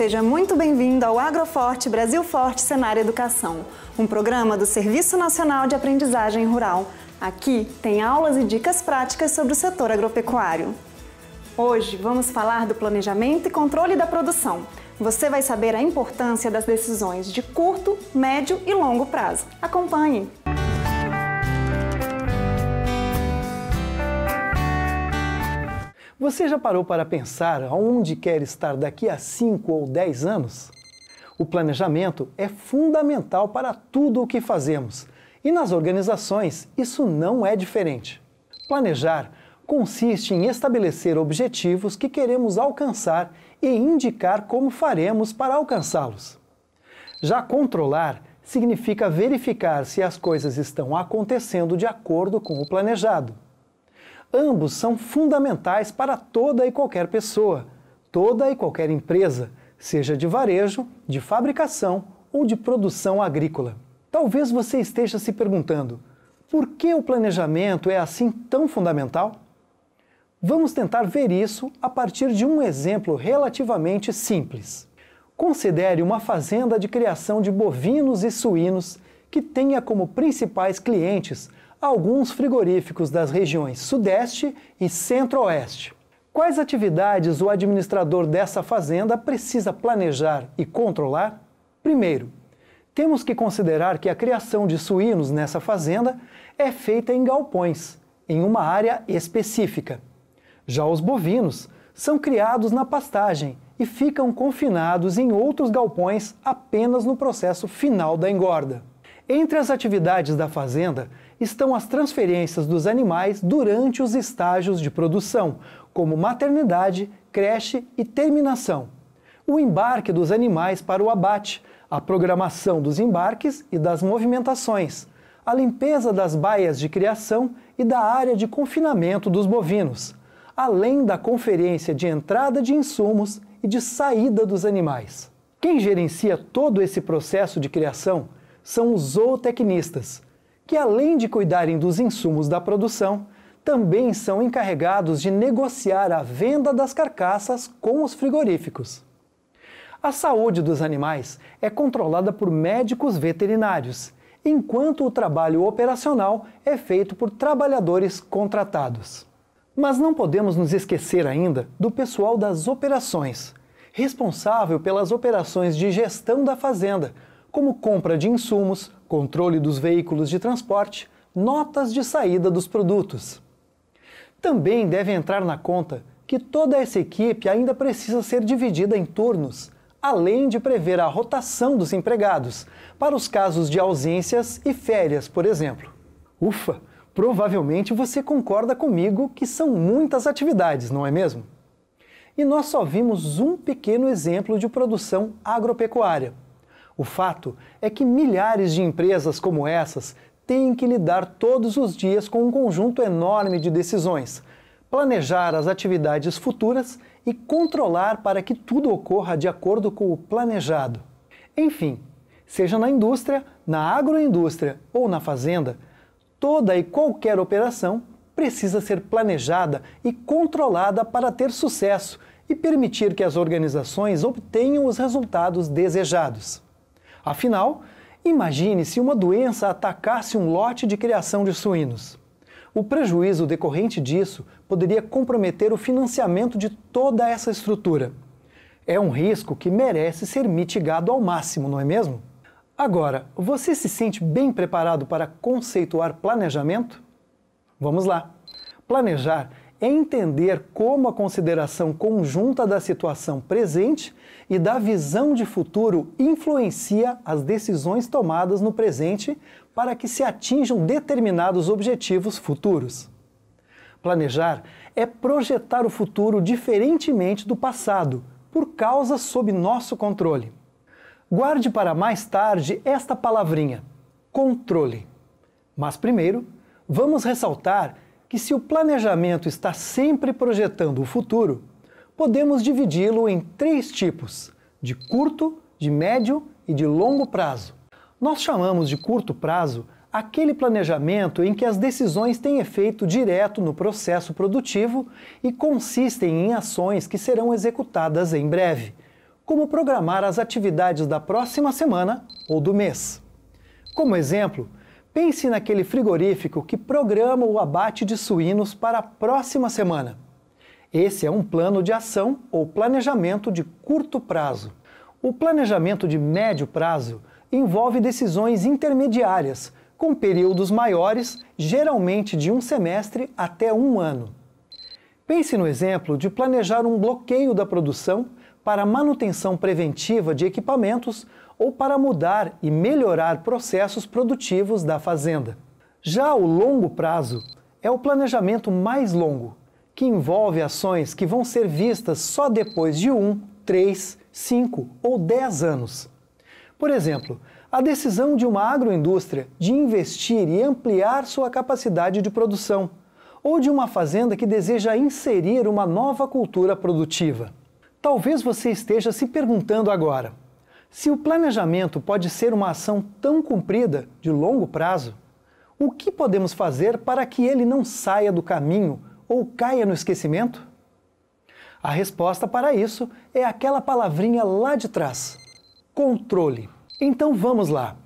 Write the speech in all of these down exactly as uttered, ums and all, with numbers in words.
Seja muito bem-vindo ao Agro Forte Brasil Forte Senar Educação, um programa do Serviço Nacional de Aprendizagem Rural. Aqui tem aulas e dicas práticas sobre o setor agropecuário. Hoje vamos falar do planejamento e controle da produção. Você vai saber a importância das decisões de curto, médio e longo prazo. Acompanhe! Você já parou para pensar aonde quer estar daqui a cinco ou dez anos? O planejamento é fundamental para tudo o que fazemos, e nas organizações isso não é diferente. Planejar consiste em estabelecer objetivos que queremos alcançar e indicar como faremos para alcançá-los. Já controlar significa verificar se as coisas estão acontecendo de acordo com o planejado. Ambos são fundamentais para toda e qualquer pessoa, toda e qualquer empresa, seja de varejo, de fabricação ou de produção agrícola. Talvez você esteja se perguntando, por que o planejamento é assim tão fundamental? Vamos tentar ver isso a partir de um exemplo relativamente simples. Considere uma fazenda de criação de bovinos e suínos que tenha como principais clientes alguns frigoríficos das regiões Sudeste e Centro-Oeste. Quais atividades o administrador dessa fazenda precisa planejar e controlar? Primeiro, temos que considerar que a criação de suínos nessa fazenda é feita em galpões, em uma área específica. Já os bovinos são criados na pastagem e ficam confinados em outros galpões apenas no processo final da engorda. Entre as atividades da fazenda estão as transferências dos animais durante os estágios de produção, como maternidade, creche e terminação, o embarque dos animais para o abate, a programação dos embarques e das movimentações, a limpeza das baias de criação e da área de confinamento dos bovinos, além da conferência de entrada de insumos e de saída dos animais. Quem gerencia todo esse processo de criação são os zootecnistas, que além de cuidarem dos insumos da produção, também são encarregados de negociar a venda das carcaças com os frigoríficos. A saúde dos animais é controlada por médicos veterinários, enquanto o trabalho operacional é feito por trabalhadores contratados. Mas não podemos nos esquecer ainda do pessoal das operações, responsável pelas operações de gestão da fazenda, como compra de insumos, controle dos veículos de transporte, notas de saída dos produtos. Também deve entrar na conta que toda essa equipe ainda precisa ser dividida em turnos, além de prever a rotação dos empregados, para os casos de ausências e férias, por exemplo. Ufa, provavelmente você concorda comigo que são muitas atividades, não é mesmo? E nós só vimos um pequeno exemplo de produção agropecuária. O fato é que milhares de empresas como essas têm que lidar todos os dias com um conjunto enorme de decisões, planejar as atividades futuras e controlar para que tudo ocorra de acordo com o planejado. Enfim, seja na indústria, na agroindústria ou na fazenda, toda e qualquer operação precisa ser planejada e controlada para ter sucesso e permitir que as organizações obtenham os resultados desejados. Afinal, imagine se uma doença atacasse um lote de criação de suínos. O prejuízo decorrente disso poderia comprometer o financiamento de toda essa estrutura. É um risco que merece ser mitigado ao máximo, não é mesmo? Agora, você se sente bem preparado para conceituar planejamento? Vamos lá! Planejar é entender como a consideração conjunta da situação presente e da visão de futuro influencia as decisões tomadas no presente para que se atinjam determinados objetivos futuros. Planejar é projetar o futuro diferentemente do passado, por causa sob nosso controle. Guarde para mais tarde esta palavrinha, controle. Mas primeiro, vamos ressaltar que se o planejamento está sempre projetando o futuro, podemos dividi-lo em três tipos, de curto, de médio e de longo prazo. Nós chamamos de curto prazo aquele planejamento em que as decisões têm efeito direto no processo produtivo e consistem em ações que serão executadas em breve, como programar as atividades da próxima semana ou do mês. Como exemplo, pense naquele frigorífico que programa o abate de suínos para a próxima semana. Esse é um plano de ação ou planejamento de curto prazo. O planejamento de médio prazo envolve decisões intermediárias, com períodos maiores, geralmente de um semestre até um ano. Pense no exemplo de planejar um bloqueio da produção para manutenção preventiva de equipamentos ou para mudar e melhorar processos produtivos da fazenda. Já o longo prazo é o planejamento mais longo, que envolve ações que vão ser vistas só depois de um, três, cinco ou dez anos. Por exemplo, a decisão de uma agroindústria de investir e ampliar sua capacidade de produção, ou de uma fazenda que deseja inserir uma nova cultura produtiva. Talvez você esteja se perguntando agora, se o planejamento pode ser uma ação tão comprida, de longo prazo, o que podemos fazer para que ele não saia do caminho ou caia no esquecimento? A resposta para isso é aquela palavrinha lá de trás, controle. Então vamos lá.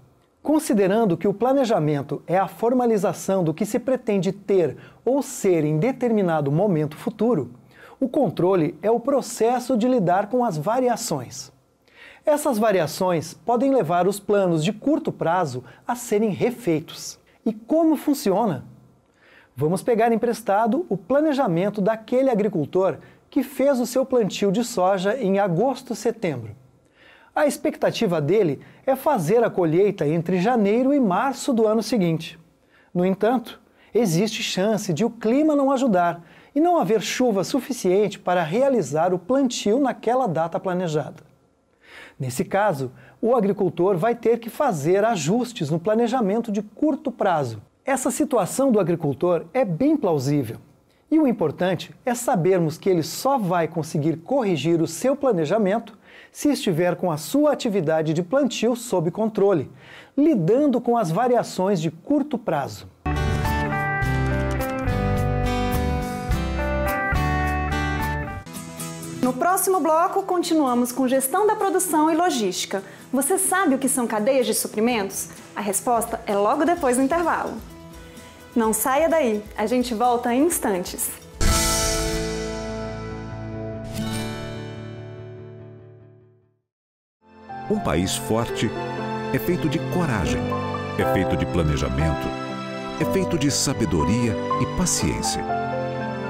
Considerando que o planejamento é a formalização do que se pretende ter ou ser em determinado momento futuro, o controle é o processo de lidar com as variações. Essas variações podem levar os planos de curto prazo a serem refeitos. E como funciona? Vamos pegar emprestado o planejamento daquele agricultor que fez o seu plantio de soja em agosto, setembro. A expectativa dele é fazer a colheita entre janeiro e março do ano seguinte. No entanto, existe chance de o clima não ajudar e não haver chuva suficiente para realizar o plantio naquela data planejada. Nesse caso, o agricultor vai ter que fazer ajustes no planejamento de curto prazo. Essa situação do agricultor é bem plausível. E o importante é sabermos que ele só vai conseguir corrigir o seu planejamento se estiver com a sua atividade de plantio sob controle, lidando com as variações de curto prazo. No próximo bloco, continuamos com Gestão da Produção e Logística. Você sabe o que são cadeias de suprimentos? A resposta é logo depois do intervalo. Não saia daí, a gente volta em instantes. Um país forte é feito de coragem, é feito de planejamento, é feito de sabedoria e paciência.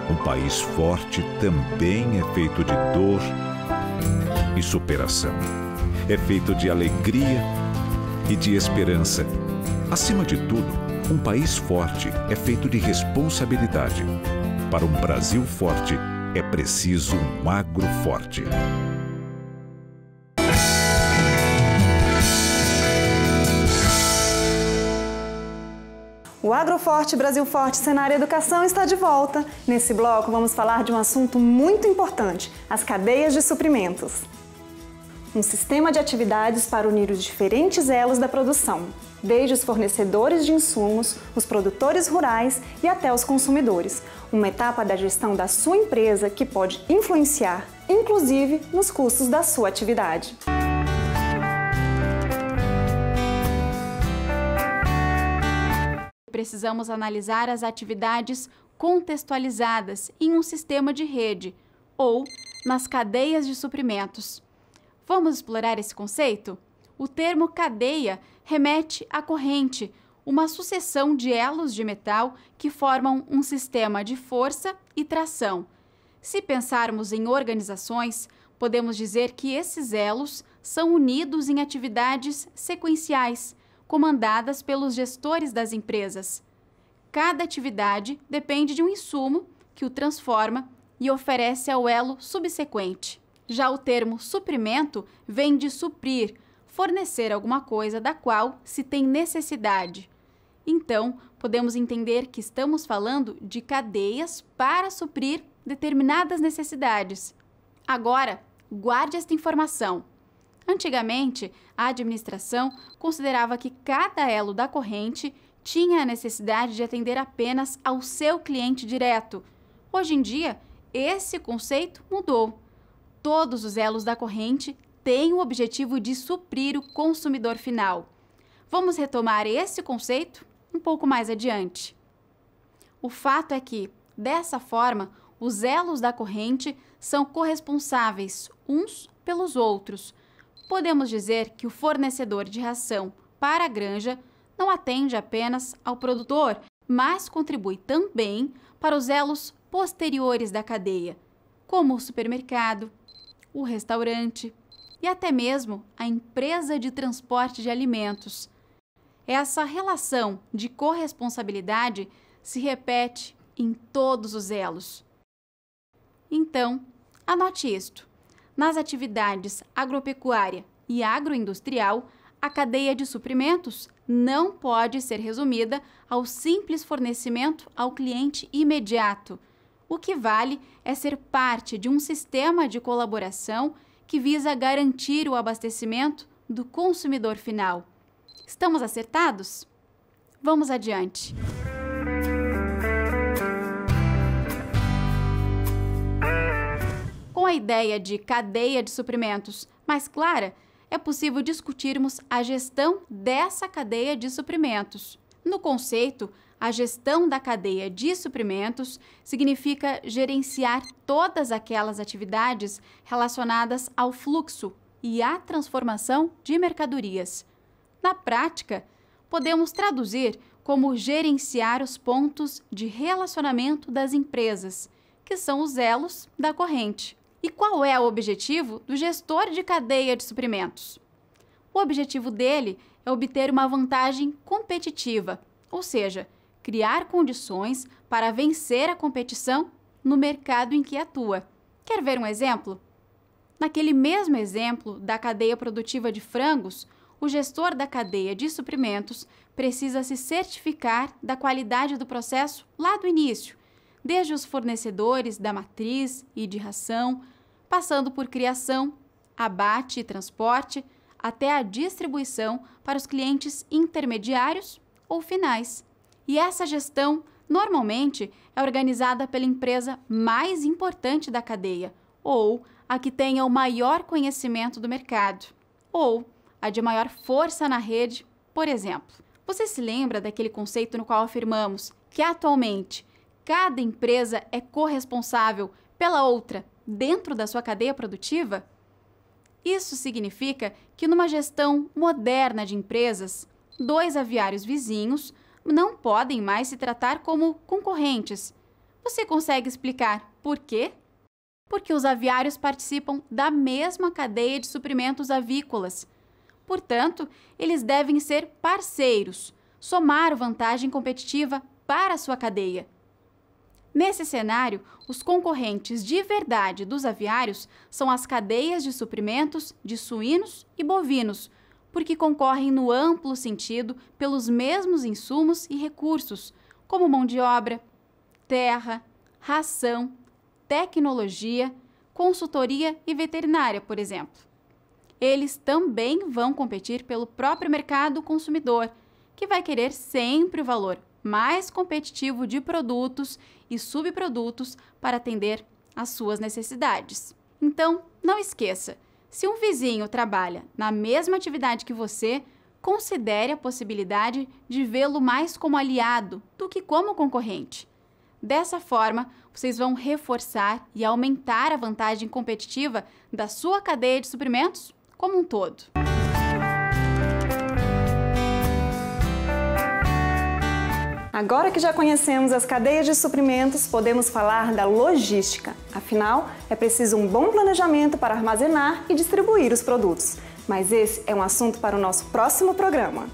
Um país forte também é feito de dor e superação. É feito de alegria e de esperança. Acima de tudo, um país forte é feito de responsabilidade. Para um Brasil forte, é preciso um agro forte. O Agro Forte Brasil Forte Cenário Educação está de volta. Nesse bloco vamos falar de um assunto muito importante, as cadeias de suprimentos. Um sistema de atividades para unir os diferentes elos da produção, desde os fornecedores de insumos, os produtores rurais e até os consumidores. Uma etapa da gestão da sua empresa que pode influenciar, inclusive, nos custos da sua atividade. Precisamos analisar as atividades contextualizadas em um sistema de rede ou nas cadeias de suprimentos. Vamos explorar esse conceito? O termo cadeia remete à corrente, uma sucessão de elos de metal que formam um sistema de força e tração. Se pensarmos em organizações, podemos dizer que esses elos são unidos em atividades sequenciais, comandadas pelos gestores das empresas. Cada atividade depende de um insumo que o transforma e oferece ao elo subsequente. Já o termo suprimento vem de suprir, fornecer alguma coisa da qual se tem necessidade. Então, podemos entender que estamos falando de cadeias para suprir determinadas necessidades. Agora, guarde esta informação. Antigamente, a administração considerava que cada elo da corrente tinha a necessidade de atender apenas ao seu cliente direto. Hoje em dia, esse conceito mudou. Todos os elos da corrente tem o objetivo de suprir o consumidor final. Vamos retomar esse conceito um pouco mais adiante. O fato é que, dessa forma, os elos da corrente são corresponsáveis uns pelos outros. Podemos dizer que o fornecedor de ração para a granja não atende apenas ao produtor, mas contribui também para os elos posteriores da cadeia, como o supermercado, o restaurante e até mesmo a empresa de transporte de alimentos. Essa relação de corresponsabilidade se repete em todos os elos. Então, anote isto. Nas atividades agropecuária e agroindustrial, a cadeia de suprimentos não pode ser resumida ao simples fornecimento ao cliente imediato. O que vale é ser parte de um sistema de colaboração que visa garantir o abastecimento do consumidor final. Estamos acertados? Vamos adiante. Com a ideia de cadeia de suprimentos mais clara, é possível discutirmos a gestão dessa cadeia de suprimentos. No conceito, a gestão da cadeia de suprimentos significa gerenciar todas aquelas atividades relacionadas ao fluxo e à transformação de mercadorias. Na prática, podemos traduzir como gerenciar os pontos de relacionamento das empresas, que são os elos da corrente. E qual é o objetivo do gestor de cadeia de suprimentos? O objetivo dele é obter uma vantagem competitiva, ou seja, criar condições para vencer a competição no mercado em que atua. Quer ver um exemplo? Naquele mesmo exemplo da cadeia produtiva de frangos, o gestor da cadeia de suprimentos precisa se certificar da qualidade do processo lá do início, desde os fornecedores da matriz e de ração, passando por criação, abate e transporte, até a distribuição para os clientes intermediários ou finais. E essa gestão, normalmente, é organizada pela empresa mais importante da cadeia, ou a que tenha o maior conhecimento do mercado, ou a de maior força na rede, por exemplo. Você se lembra daquele conceito no qual afirmamos que, atualmente, cada empresa é corresponsável pela outra dentro da sua cadeia produtiva? Isso significa que, numa gestão moderna de empresas, dois aviários vizinhos não podem mais se tratar como concorrentes. Você consegue explicar por quê? Porque os aviários participam da mesma cadeia de suprimentos avícolas. Portanto, eles devem ser parceiros, somar vantagem competitiva para a sua cadeia. Nesse cenário, os concorrentes de verdade dos aviários são as cadeias de suprimentos de suínos e bovinos, porque concorrem no amplo sentido pelos mesmos insumos e recursos, como mão de obra, terra, ração, tecnologia, consultoria e veterinária, por exemplo. Eles também vão competir pelo próprio mercado consumidor, que vai querer sempre o valor mais competitivo de produtos e subprodutos para atender às suas necessidades. Então, não esqueça, se um vizinho trabalha na mesma atividade que você, considere a possibilidade de vê-lo mais como aliado do que como concorrente. Dessa forma, vocês vão reforçar e aumentar a vantagem competitiva da sua cadeia de suprimentos como um todo. Agora que já conhecemos as cadeias de suprimentos, podemos falar da logística. Afinal, é preciso um bom planejamento para armazenar e distribuir os produtos. Mas esse é um assunto para o nosso próximo programa.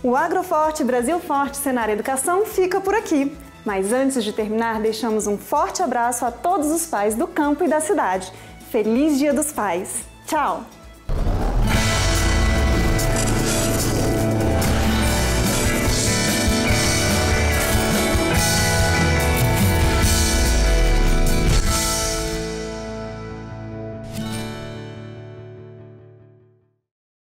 O Agro Forte Brasil Forte Senar Educação fica por aqui. Mas antes de terminar, deixamos um forte abraço a todos os pais do campo e da cidade. Feliz Dia dos Pais! Tchau!